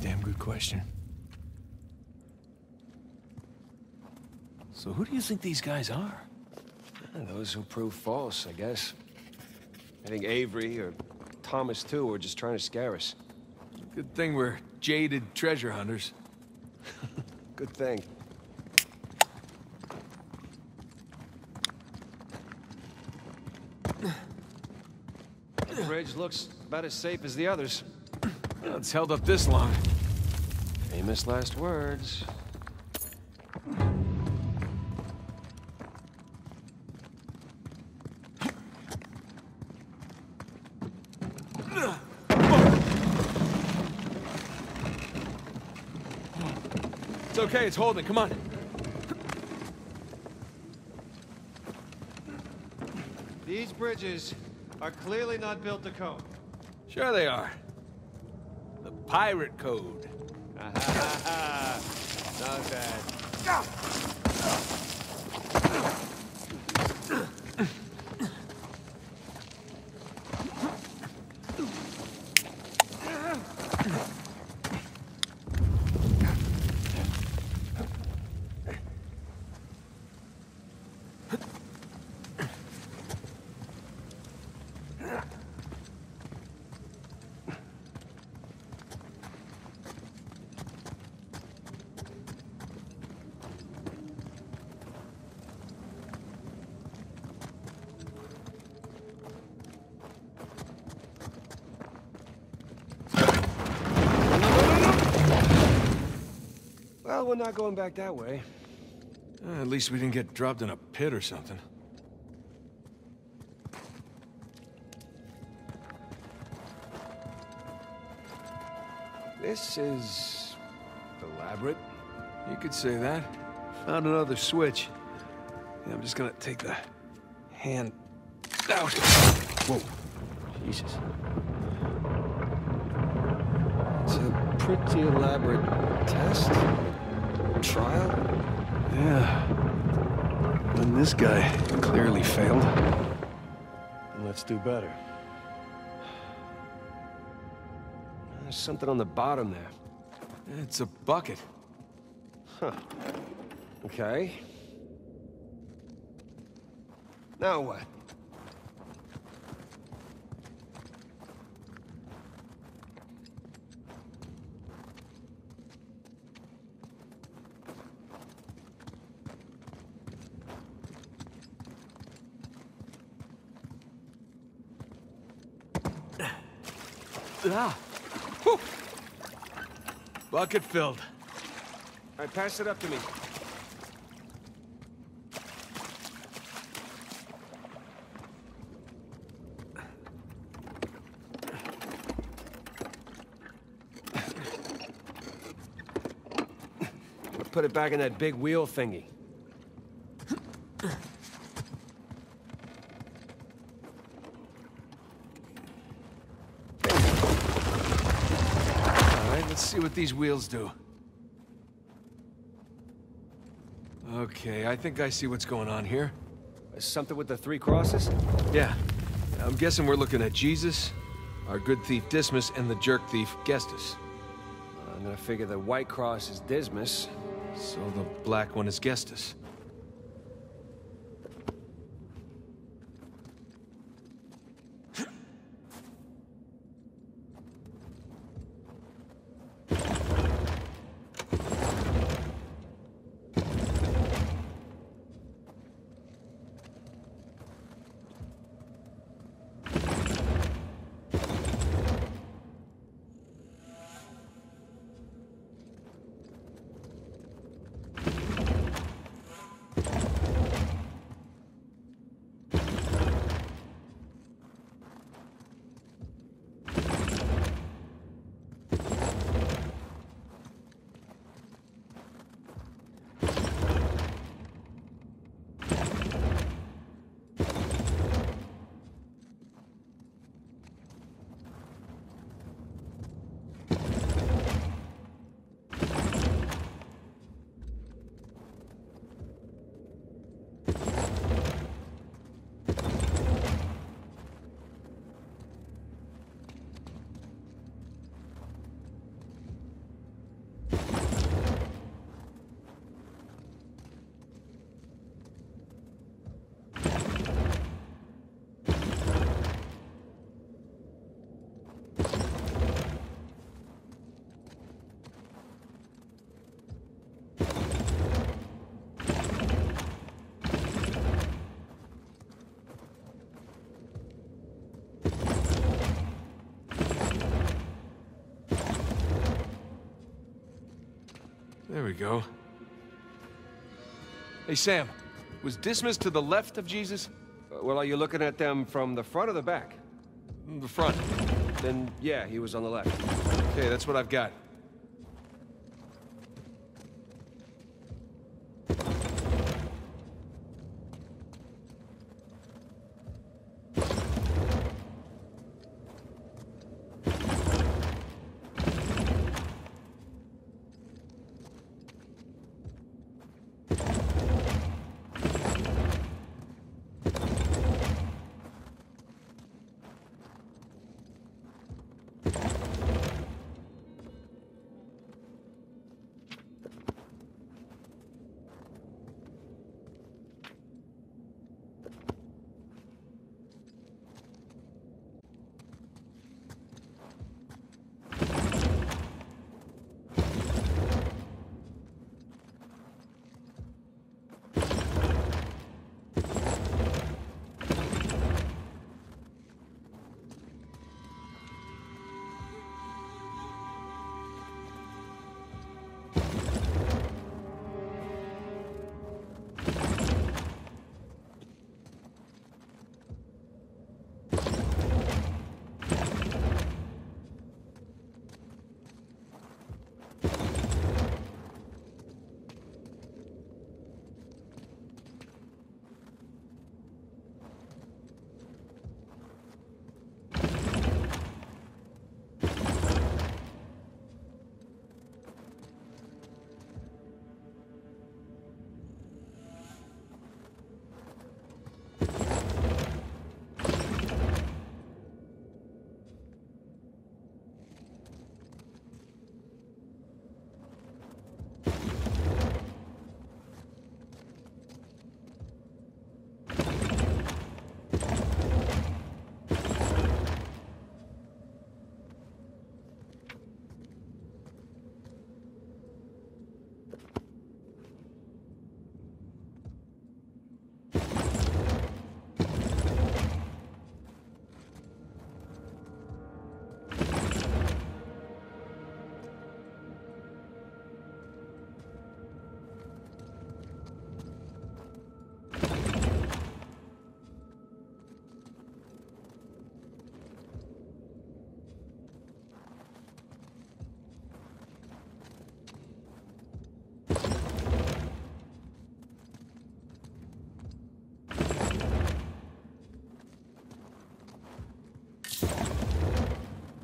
damn good question. So who do you think these guys are? Those who prove false, I guess. I think Avery, or Thomas too, were just trying to scare us. Good thing we're jaded treasure hunters. Good thing. The bridge looks about as safe as the others. Well, it's held up this long. Famous last words. It's okay, it's holding, come on. These bridges are clearly not built to code. Sure they are. The pirate code. Ah, ha, ha, ha. Not bad. We're not going back that way. At least we didn't get dropped in a pit or something. This is elaborate. You could say that. Found another switch. Yeah, I'm just gonna take the hand out. Whoa. Jesus. It's a pretty elaborate test. Trial? Yeah. Then this guy clearly failed. And let's do better. There's something on the bottom there. It's a bucket. Huh. Okay. Now what? Ah. Whew. Bucket filled. All right, pass it up to me. I'll put it back in that big wheel thingy. See what these wheels do. Okay, I think I see what's going on here. Something with the three crosses? Yeah. I'm guessing we're looking at Jesus, our good thief Dismas, and the jerk thief Gestus. I'm gonna figure the white cross is Dismas, so the black one is Gestus. There we go. Hey, Sam, was Dismas to the left of Jesus? Well, are you looking at them from the front or the back? The front. Then, yeah, he was on the left. Okay, that's what I've got.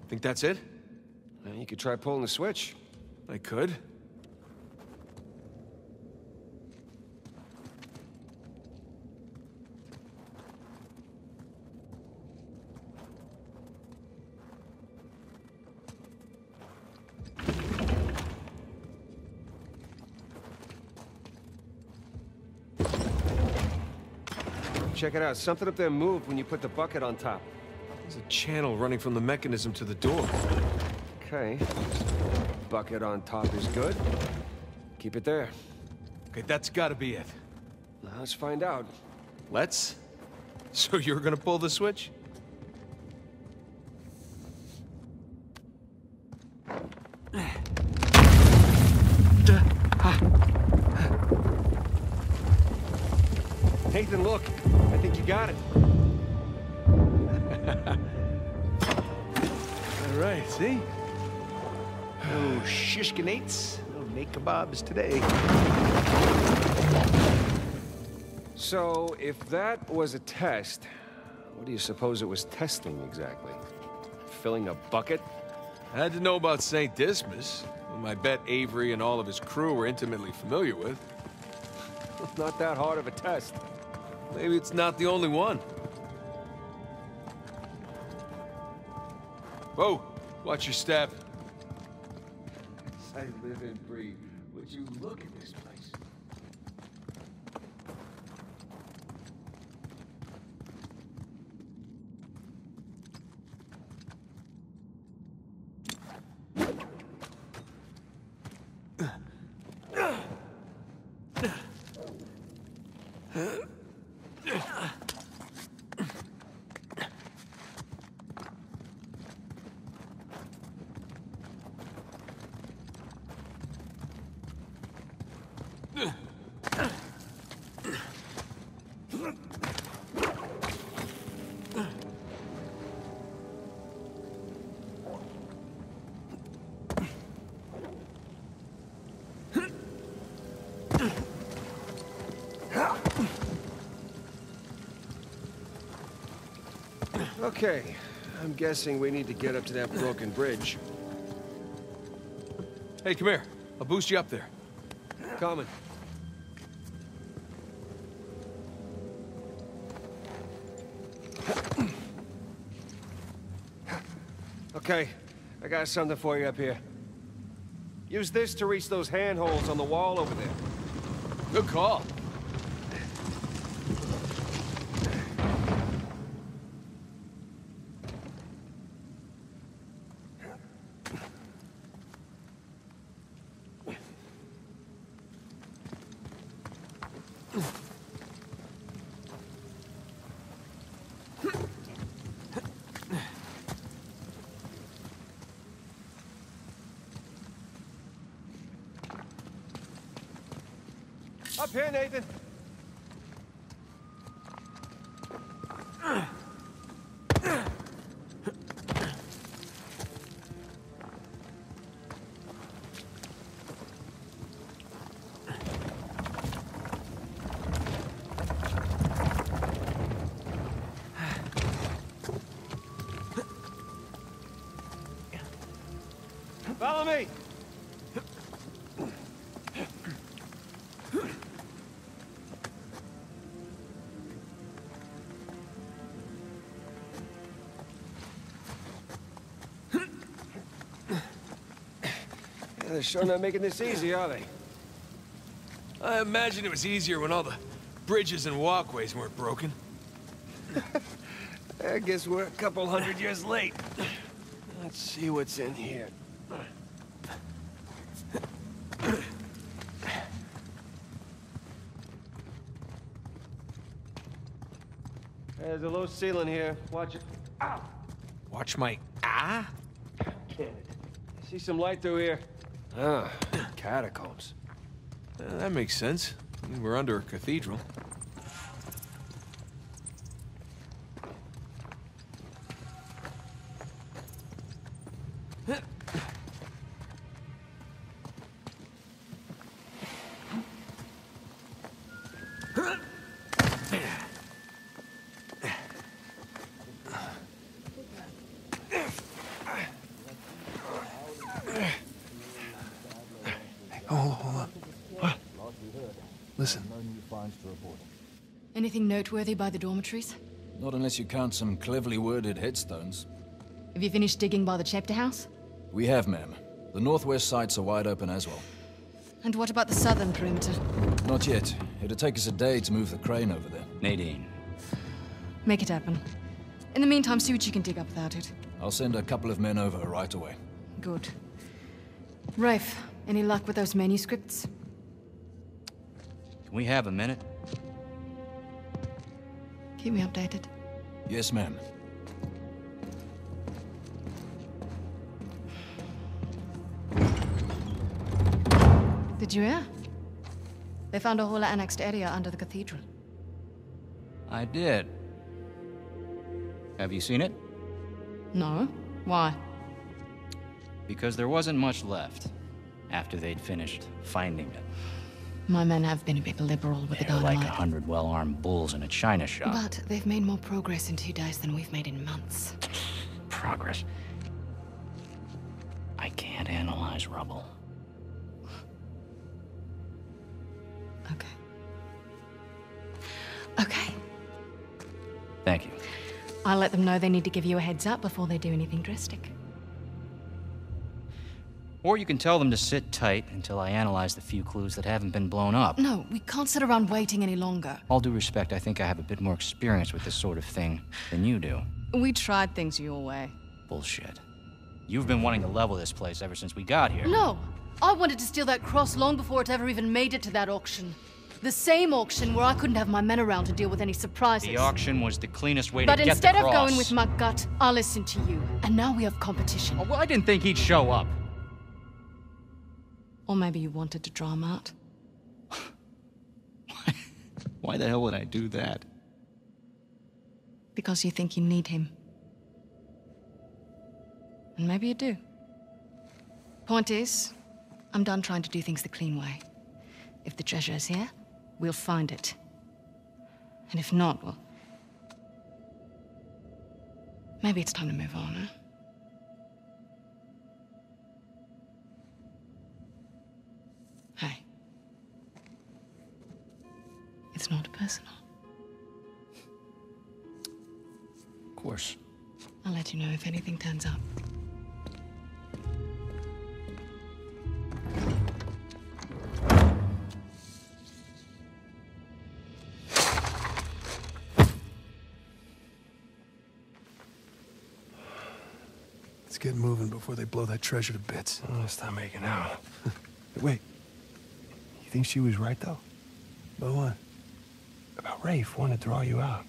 Think that's it? You could try pulling the switch. I could. Check it out. Something up there moved when you put the bucket on top. There's a channel running from the mechanism to the door. Okay. Bucket on top is good. Keep it there. Okay, that's gotta be it. Now let's find out. Let's? So you're gonna pull the switch? Nathan, look. I think you got it. Alright, see? No shishkinates, no make kebabs today. So, if that was a test, what do you suppose it was testing exactly? Filling a bucket? I had to know about St. Dismas, whom I bet Avery and all of his crew were intimately familiar with. Not that hard of a test. Maybe it's not the only one. Whoa! Watch your step. I live and breathe. Would you look at this place? Okay, I'm guessing we need to get up to that broken bridge. Hey, come here. I'll boost you up there. Coming. Okay, I got something for you up here. Use this to reach those handholds on the wall over there. Good call. Up here, Nathan. Follow me. They're sure not making this easy, are they? I imagine it was easier when all the bridges and walkways weren't broken. I guess we're a couple hundred years late. Let's see what's in here. There's a low ceiling here. Watch it. Ow! Watch my ah? Damn it. I see some light through here. Ah, catacombs. That makes sense. I mean, we're under a cathedral. Anything noteworthy by the dormitories? Not unless you count some cleverly worded headstones. Have you finished digging by the chapter house? We have, ma'am. The northwest sites are wide open as well. And what about the southern perimeter? Not yet. It'll take us a day to move the crane over there. Nadine. Make it happen. In the meantime, see what you can dig up without it. I'll send a couple of men over right away. Good. Rafe, any luck with those manuscripts? Can we have a minute? Keep me updated. Yes, ma'am. Did you hear? They found a whole annexed area under the cathedral. I did. Have you seen it? No. Why? Because there wasn't much left after they'd finished finding it. My men have been a bit liberal with the dynamite. Like 100 well-armed bulls in a china shop. But they've made more progress in 2 days than we've made in months. Progress? I can't analyze rubble. Okay. Okay. Thank you. I'll let them know they need to give you a heads up before they do anything drastic. Or you can tell them to sit tight until I analyze the few clues that haven't been blown up. No, we can't sit around waiting any longer. All due respect, I think I have a bit more experience with this sort of thing than you do. We tried things your way. Bullshit. You've been wanting to level this place ever since we got here. No, I wanted to steal that cross long before it ever even made it to that auction. The same auction where I couldn't have my men around to deal with any surprises. The auction was the cleanest way to get the cross. But instead of going with my gut, I listened to you. And now we have competition. Oh, well, I didn't think he'd show up. Or maybe you wanted to draw him out. Why the hell would I do that? Because you think you need him. And maybe you do. Point is, I'm done trying to do things the clean way. If the treasure is here, we'll find it. And if not, well... maybe it's time to move on, huh? Hey. It's not personal. Of course. I'll let you know if anything turns up. Let's get moving before they blow that treasure to bits. Oh, let's not make it out. Wait. You think she was right, though? About what? About Rafe wanting to draw you out.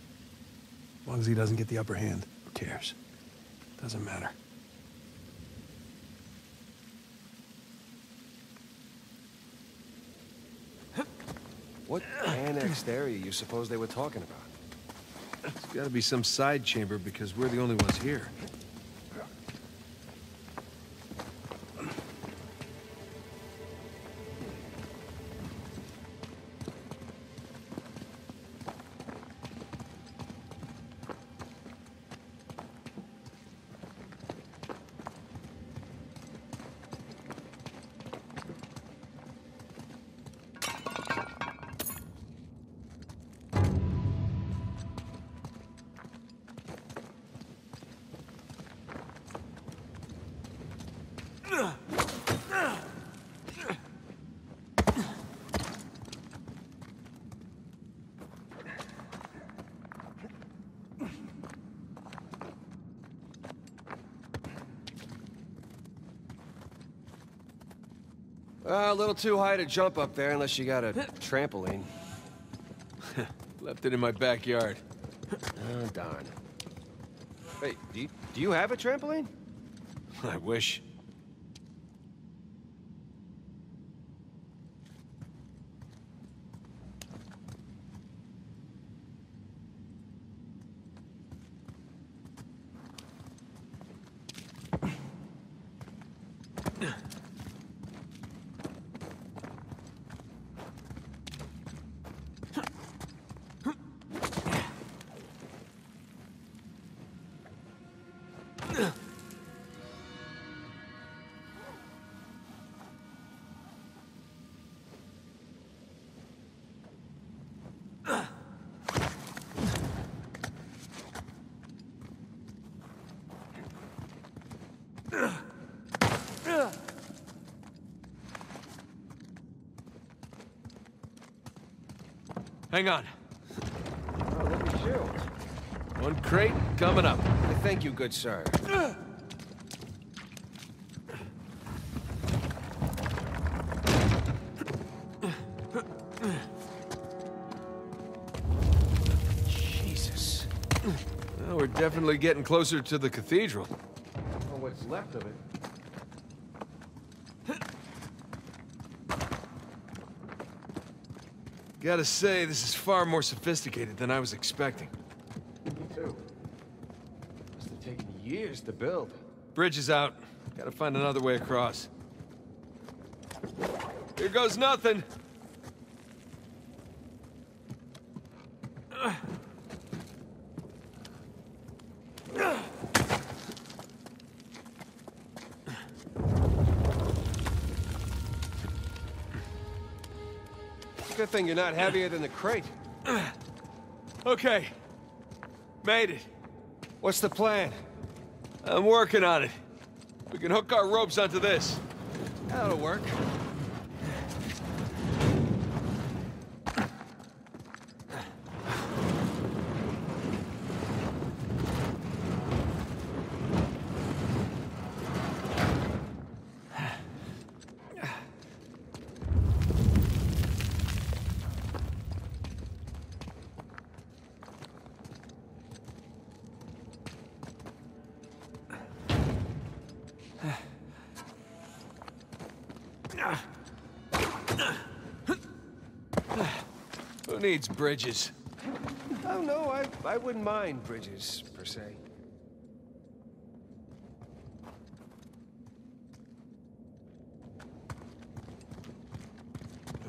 As long as he doesn't get the upper hand, who cares? Doesn't matter. What annexed area you suppose they were talking about? It's gotta be some side chamber because we're the only ones here. A little too high to jump up there unless you got a trampoline. Left it in my backyard. Oh, darn. Wait, do you have a trampoline? I wish. Hang on. Oh, look at you. One crate coming up. Thank you, good sir. Jesus. Well, we're definitely getting closer to the cathedral. Well, what's left of it. Gotta say, this is far more sophisticated than I was expecting. Me too. Must have taken years to build. Bridge is out. Gotta find another way across. Here goes nothing! Good thing you're not heavier than the crate. Okay. Made it. What's the plan? I'm working on it. We can hook our ropes onto this. That'll work. needs bridges? Oh, no, I wouldn't mind bridges, per se.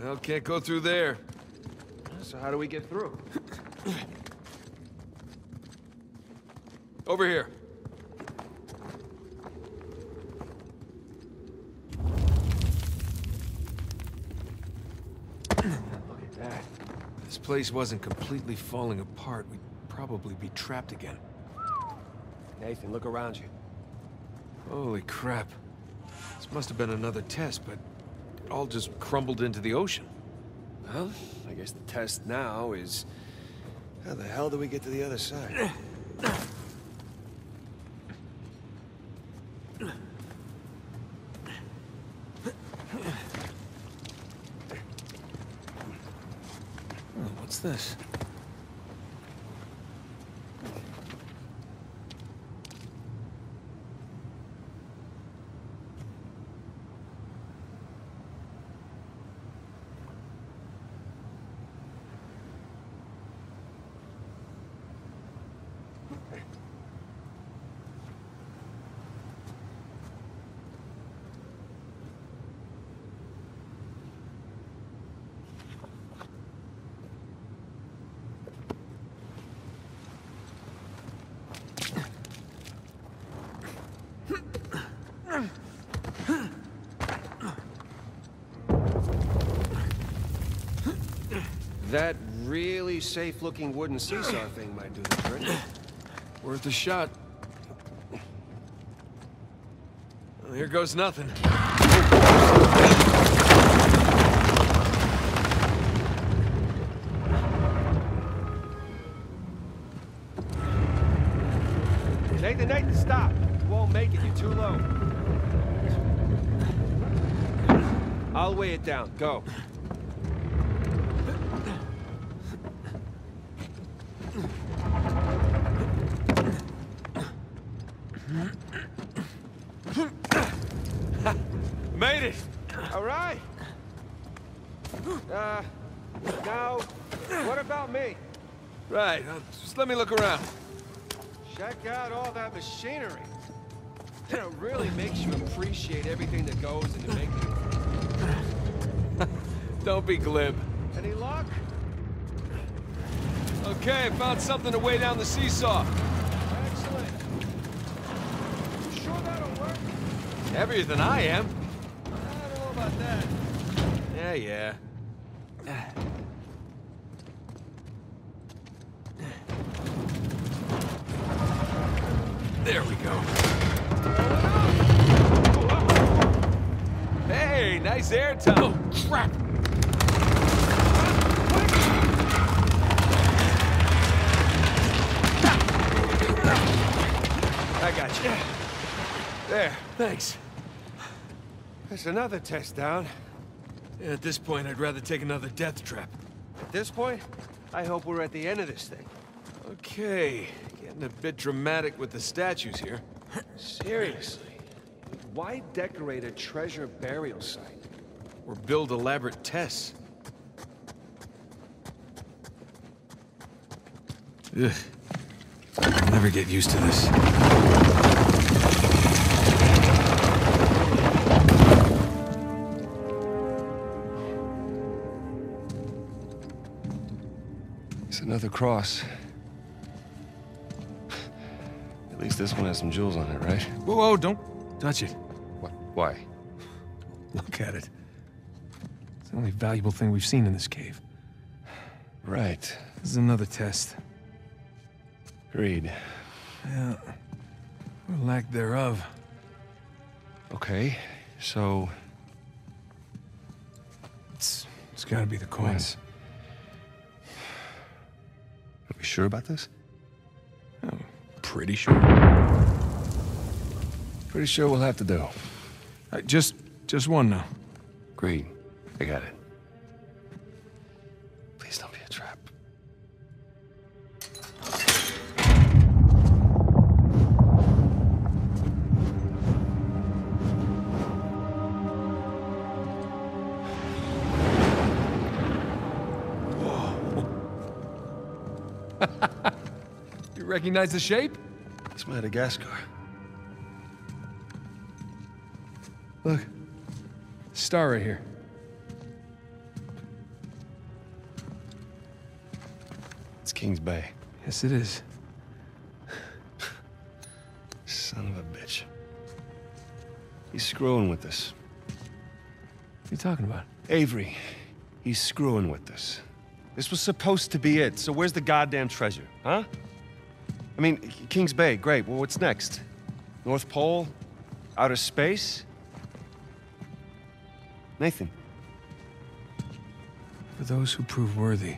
Well, can't go through there. So how do we get through? Over here. If this place wasn't completely falling apart, we'd probably be trapped again. Nathan, look around you. Holy crap. This must have been another test, but it all just crumbled into the ocean. Well, I guess the test now is... how the hell do we get to the other side? This? That really safe-looking wooden seesaw thing might do the trick. Worth a shot. Well, here goes nothing. Nathan, stop! You won't make it, you're too low. I'll weigh it down, go. Made it! All right. Now, what about me? Right, just let me look around. Check out all that machinery. It really makes you appreciate everything that goes into making it. Don't be glib. Any luck? Okay, found something to weigh down the seesaw. Excellent. You sure that'll work? Heavier than I am. I don't know about that. Yeah, yeah. There we go. Hey, nice air time. Oh, crap! I got you. There, thanks. There's another test down. At this point, I'd rather take another death trap. At this point, I hope we're at the end of this thing. Okay. Getting a bit dramatic with the statues here. Seriously? Why decorate a treasure burial site? Or build elaborate tests? Ugh. I'll never get used to this. It's another cross. At least this one has some jewels on it, right? Whoa, don't touch it. What? Why? Look at it. It's the only valuable thing we've seen in this cave. Right. This is another test. Agreed. Yeah. Or lack thereof. Okay, so... It's gotta be the coins. Are we sure about this? Oh. Pretty sure. Pretty sure we'll have to do. Just one now. Great. I got it. Please don't be a trap. Whoa. You recognize the shape? It's Madagascar. Look. Star right here. It's King's Bay. Yes, it is. Son of a bitch. He's screwing with us. What are you talking about? Avery. He's screwing with us. This was supposed to be it, so where's the goddamn treasure, huh? I mean, King's Bay, great. Well, what's next? North Pole? Outer space? Nathan. For those who prove worthy,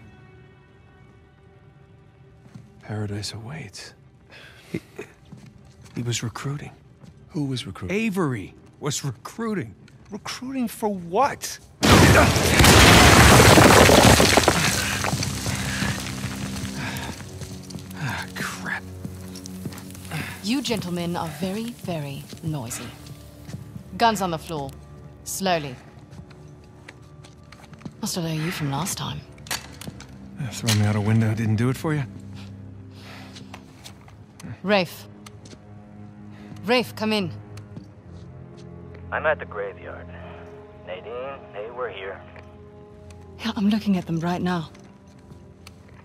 paradise awaits. He was recruiting. Who was recruiting? Avery was recruiting. Recruiting for what? Ah, crap. You gentlemen are very, very noisy. Guns on the floor. Slowly. Must have known you from last time. Throwing me out a window didn't do it for you? Rafe. Rafe, come in. I'm at the graveyard. Nadine, hey, we're here. Yeah, I'm looking at them right now.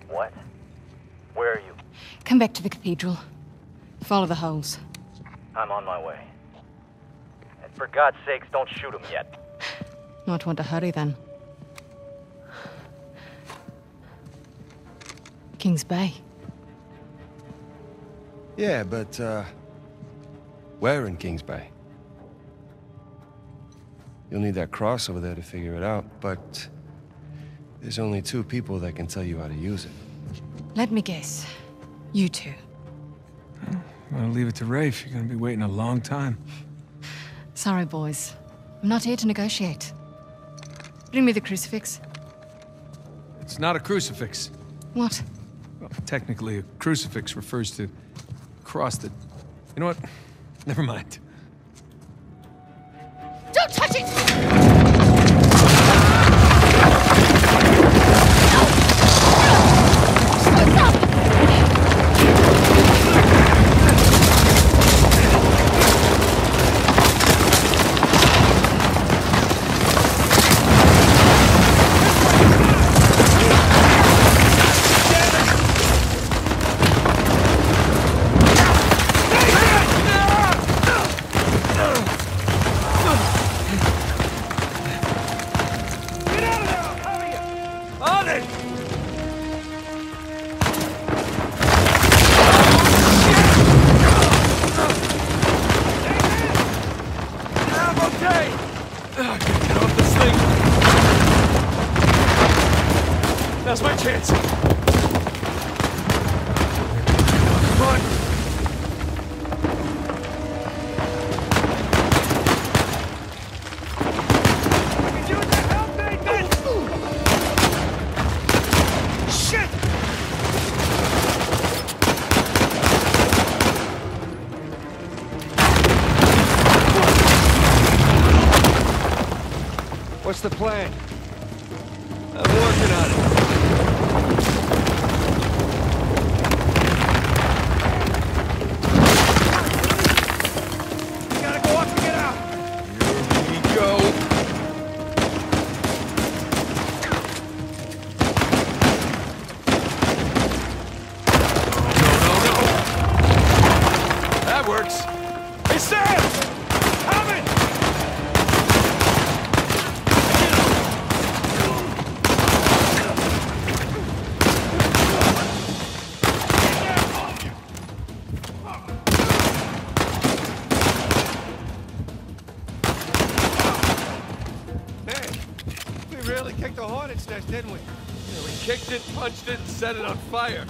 What? Where are you? Come back to the cathedral. Follow the holes. I'm on my way. And for God's sakes, don't shoot them yet. Not want to hurry then. King's Bay. Yeah, but, where in King's Bay? You'll need that cross over there to figure it out, but there's only two people that can tell you how to use it. Let me guess. You two. Well, I'm gonna leave it to Rafe. You're gonna be waiting a long time. Sorry, boys. I'm not here to negotiate. Bring me the crucifix. It's not a crucifix. What? Well, technically, a crucifix refers to a cross that... You know what? Never mind. Don't touch it! The plan. I'm working on it. We gotta go up and get out. Here we go. No. That works. Hey, Sam! Didn't we? You know, we kicked it, punched it, and set it on fire.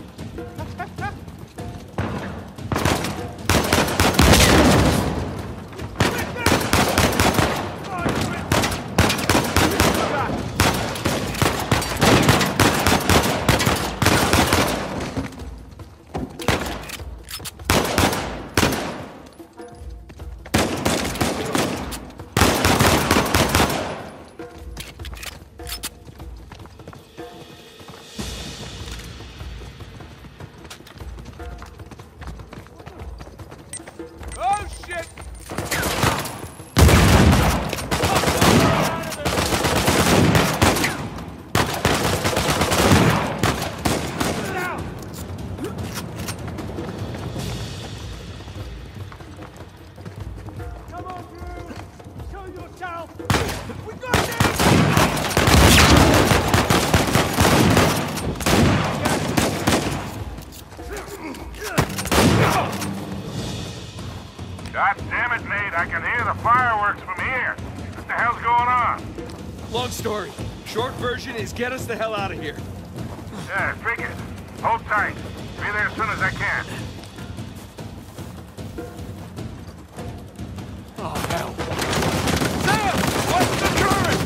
Long story. Short version is get us the hell out of here. Yeah, figure. Hold tight. Be there as soon as I can. Oh, hell. Sam! What's the current?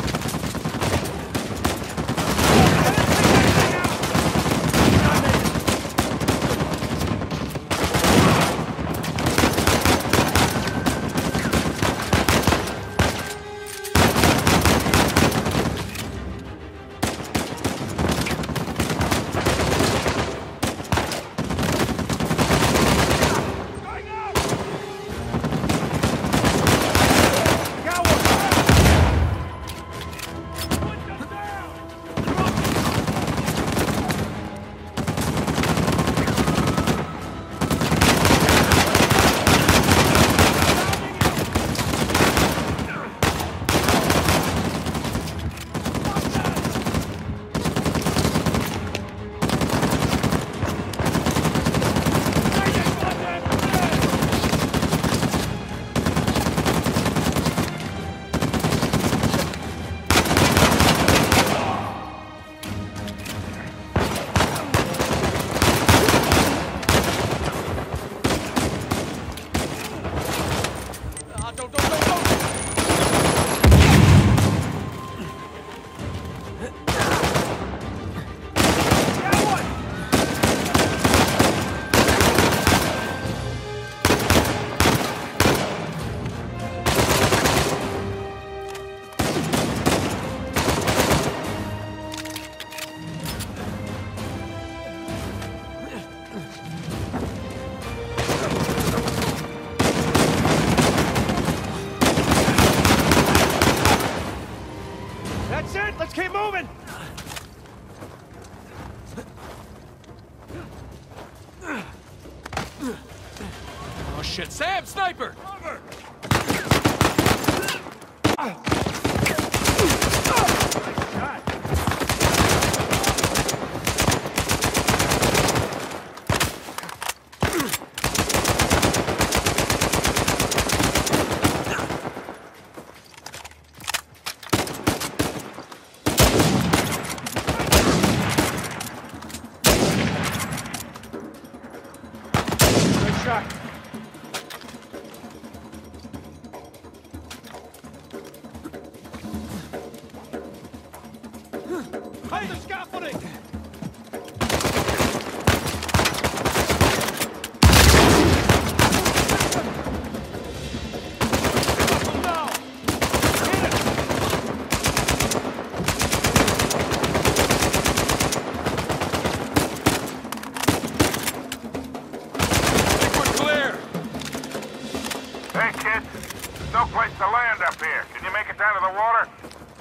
Sniper! Cover!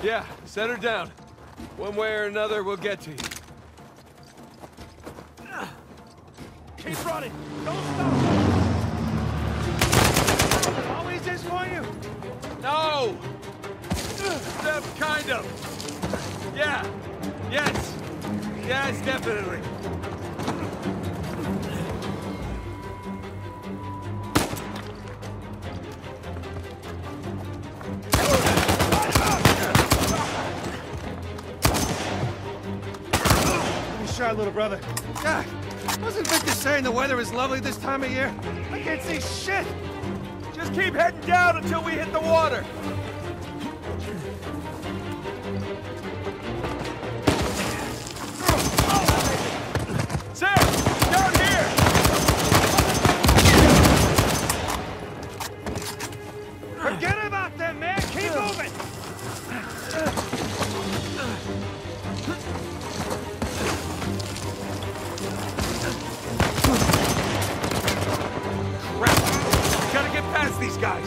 Yeah, set her down. One way or another, we'll get to you. Keep running! Don't stop! Always this for you? No! Except kind of. Yeah. Yes. Yes, definitely. Little brother. God, wasn't Victor saying the weather is lovely this time of year? I can't see shit! Just keep heading down until we hit the water! Sam! Down here! Forget about them, man! Keep moving! These guys.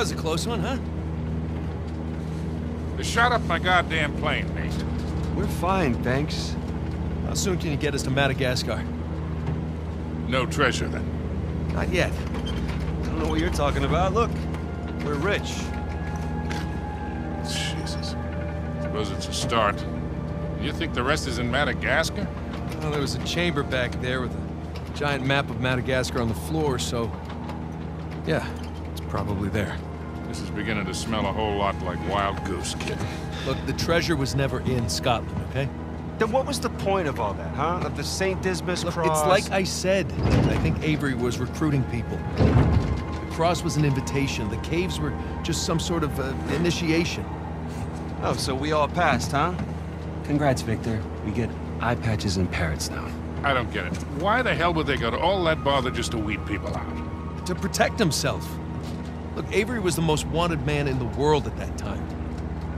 That was a close one, huh? They shot up my goddamn plane, mate. We're fine, thanks. How soon can you get us to Madagascar? No treasure, then. Not yet. I don't know what you're talking about. Look, we're rich. Jesus. I suppose it's a start. You think the rest is in Madagascar? Well, there was a chamber back there with a giant map of Madagascar on the floor, so... yeah, it's probably there. This is beginning to smell a whole lot like wild goose, kid. Look, the treasure was never in Scotland, okay? Then what was the point of all that, huh? Of the St. Dismas cross? It's like I said. I think Avery was recruiting people. The cross was an invitation. The caves were just some sort of initiation. Oh, so we all passed, huh? Congrats, Victor. We get eye patches and parrots now. I don't get it. Why the hell would they go to all that bother just to weed people out? To protect himself. Look, Avery was the most wanted man in the world at that time.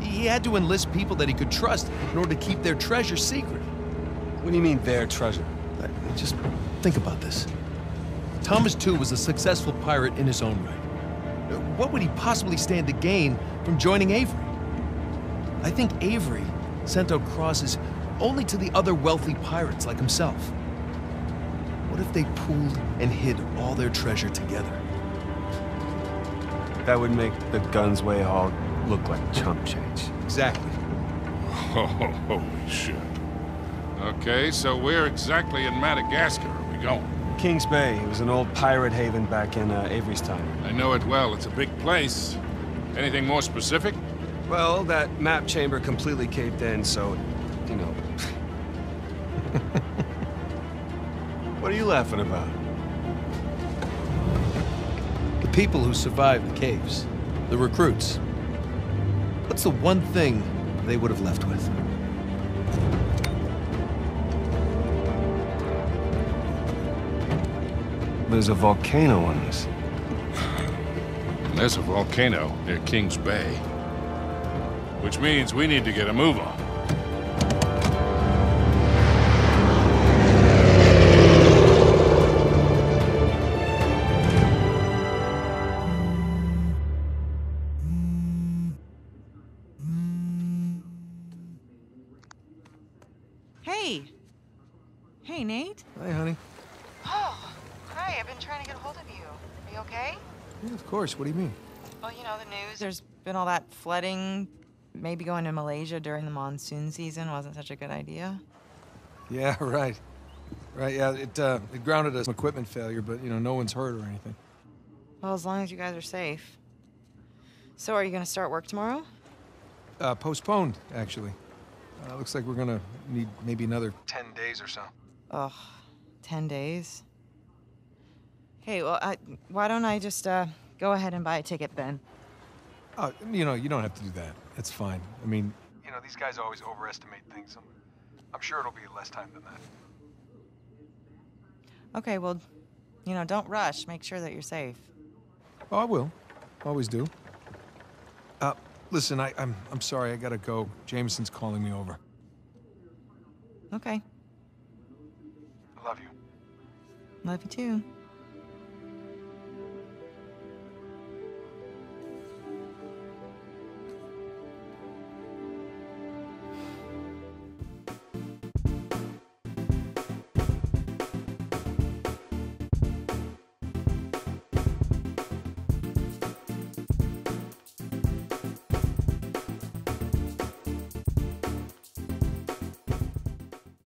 He had to enlist people that he could trust in order to keep their treasure secret. What do you mean, their treasure? Just think about this. Thomas, too, was a successful pirate in his own right. What would he possibly stand to gain from joining Avery? I think Avery sent out crosses only to the other wealthy pirates like himself. What if they pooled and hid all their treasure together? That would make the Gunsway Hall look like chump change. Exactly. Oh, holy shit. Okay, so where exactly in Madagascar are we going? King's Bay. It was an old pirate haven back in Avery's time. I know it well. It's a big place. Anything more specific? Well, that map chamber completely caved in, so, you know. What are you laughing about? The people who survived the caves. The recruits. What's the one thing they would have left with? There's a volcano on this. There's a volcano near King's Bay. Which means we need to get a move on. Hey, Nate. Hi, honey. Oh, hi. I've been trying to get a hold of you. Are you okay? Yeah, of course. What do you mean? Well, you know the news. There's been all that flooding. Maybe going to Malaysia during the monsoon season wasn't such a good idea. Yeah, right. Right, yeah, it grounded us. Equipment failure, but, you know, no one's hurt or anything. Well, as long as you guys are safe. So are you going to start work tomorrow? Postponed, actually. Looks like we're going to need maybe another 10 days or so. Ugh, 10 days? Hey, well, why don't I just go ahead and buy a ticket then? You know, you don't have to do that. That's fine. I mean... you know, these guys always overestimate things. I'm sure it'll be less time than that. Okay, well, you know, don't rush. Make sure that you're safe. Oh, I will. Always do. Listen, I'm sorry. I gotta go. Jameson's calling me over. Okay. Love you. Love you, too.